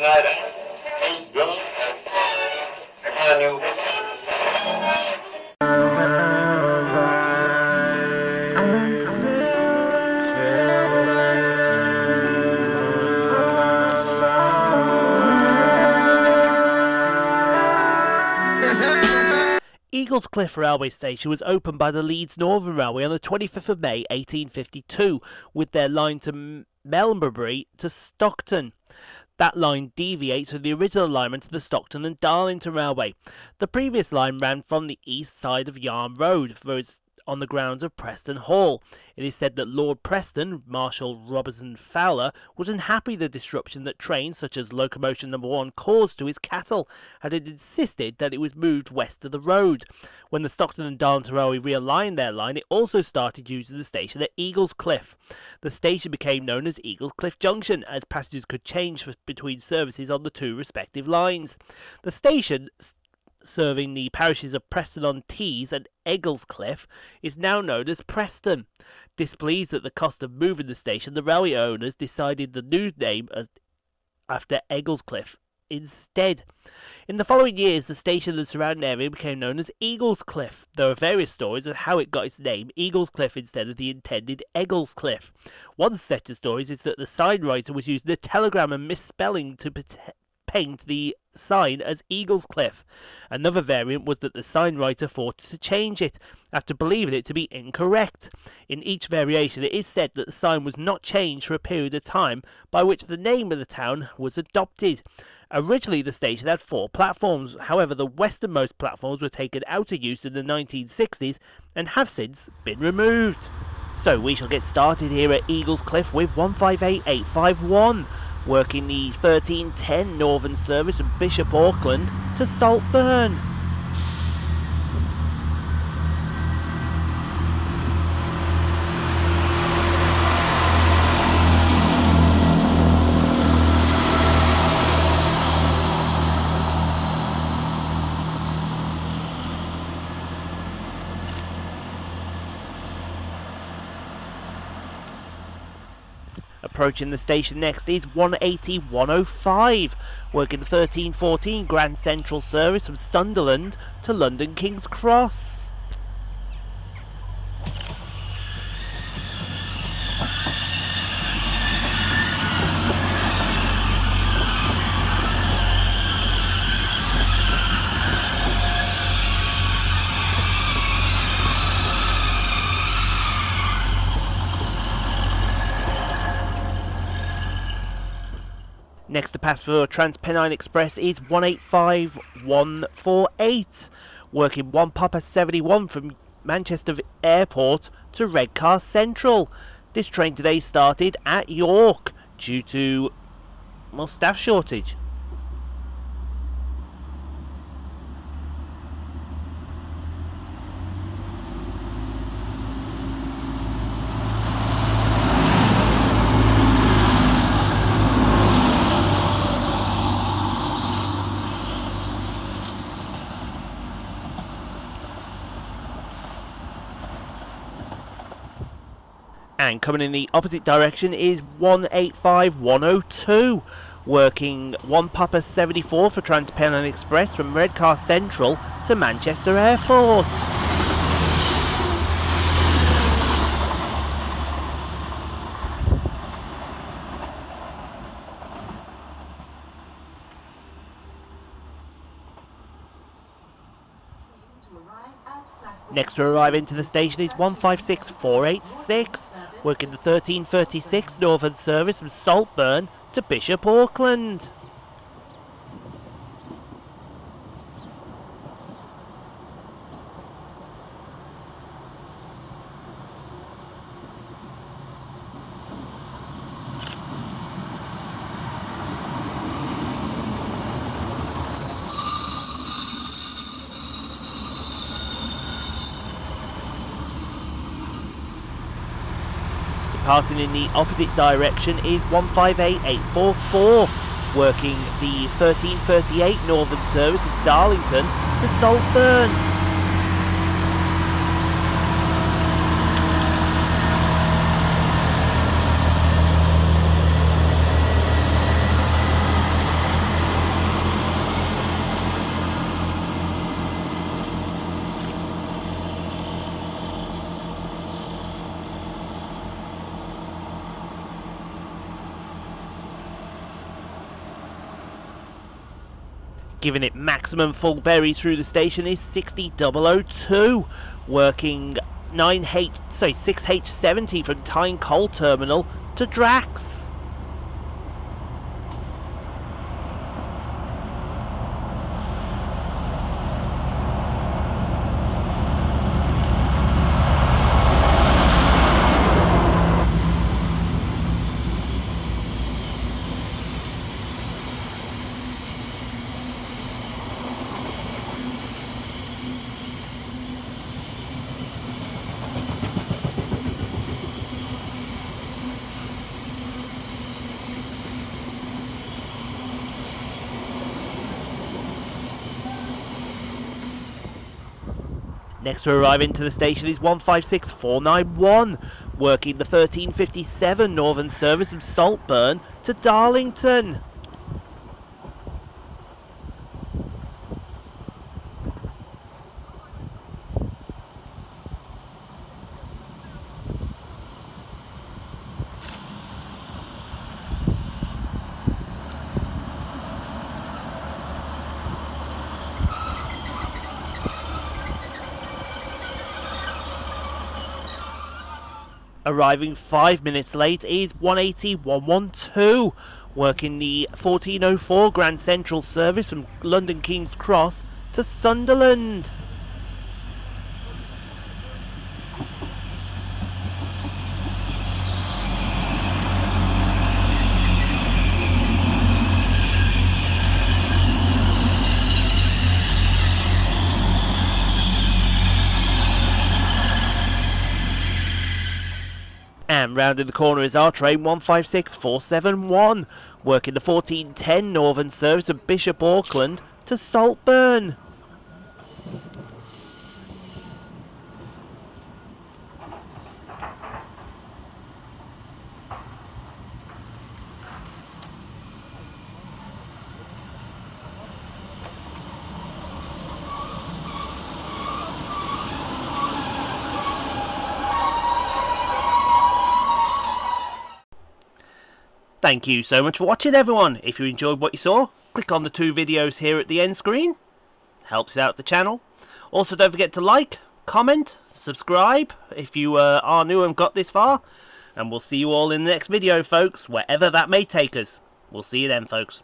tonight at 8 billion. Upon you. Eaglescliffe railway station was opened by the Leeds Northern Railway on the 25th of May 1852 with their line to Melbury to Stockton. That line deviates from the original alignment of the Stockton and Darlington Railway. The previous line ran from the east side of Yarm Road on the grounds of Preston Hall. It is said that Lord Preston, Marshal Robertson Fowler, was unhappy the disruption that trains such as Locomotion No. 1 caused to his cattle, and had insisted that it was moved west of the road. When the Stockton and Darlington Railway realigned their line, it also started using the station at Eaglescliffe. The station became known as Eaglescliffe Junction, as passengers could change between services on the two respective lines. The station, serving the parishes of Preston-on-Tees and Eaglescliffe, is now known as Preston. Displeased at the cost of moving the station, the railway owners decided the new name after Eaglescliffe instead. In the following years, the station and the surrounding area became known as Eaglescliffe. There are various stories of how it got its name, Eaglescliffe, instead of the intended Eaglescliffe. One set of stories is that the sign writer was using a telegram and misspelling to paint the sign as Eaglescliffe. Another variant was that the sign writer thought to change it, after believing it to be incorrect. In each variation, it is said that the sign was not changed for a period of time, by which the name of the town was adopted. Originally, the station had 4 platforms. However, the westernmost platforms were taken out of use in the 1960s and have since been removed. So we shall get started here at Eaglescliffe with 158851. Working the 1310 Northern service from Bishop Auckland to Saltburn. Approaching the station next is 180-105, working 1314 Grand Central service from Sunderland to London King's Cross. Next to pass for Transpennine Express is 185-148, working 1 past 71 from Manchester Airport to Redcar Central. This train today started at York due to staff shortage. And coming in the opposite direction is 185-102, working 1 past 74 for Transpennine Express from Redcar Central to Manchester Airport. Next to arrive into the station is 156-486, working the 1336 Northern service from Saltburn to Bishop Auckland. Departing in the opposite direction is 158-844, working the 1338 Northern service of Darlington to Saltburn. Giving it maximum full berries through the station is 60002, working 6H70 from Tyne Coal Terminal to Drax. Next to arrive into the station is 156491, working the 1357 Northern service from Saltburn to Darlington. Arriving 5 minutes late is 180112, working the 1404 Grand Central service from London King's Cross to Sunderland. And round in the corner is our train 156471, working the 1410 Northern service of Bishop Auckland to Saltburn. Thank you so much for watching, everyone. If you enjoyed what you saw, click on the two videos here at the end screen. Helps out the channel. Also, don't forget to like, comment, subscribe if you are new and got this far. And we'll see you all in the next video, folks, wherever that may take us. We'll see you then, folks.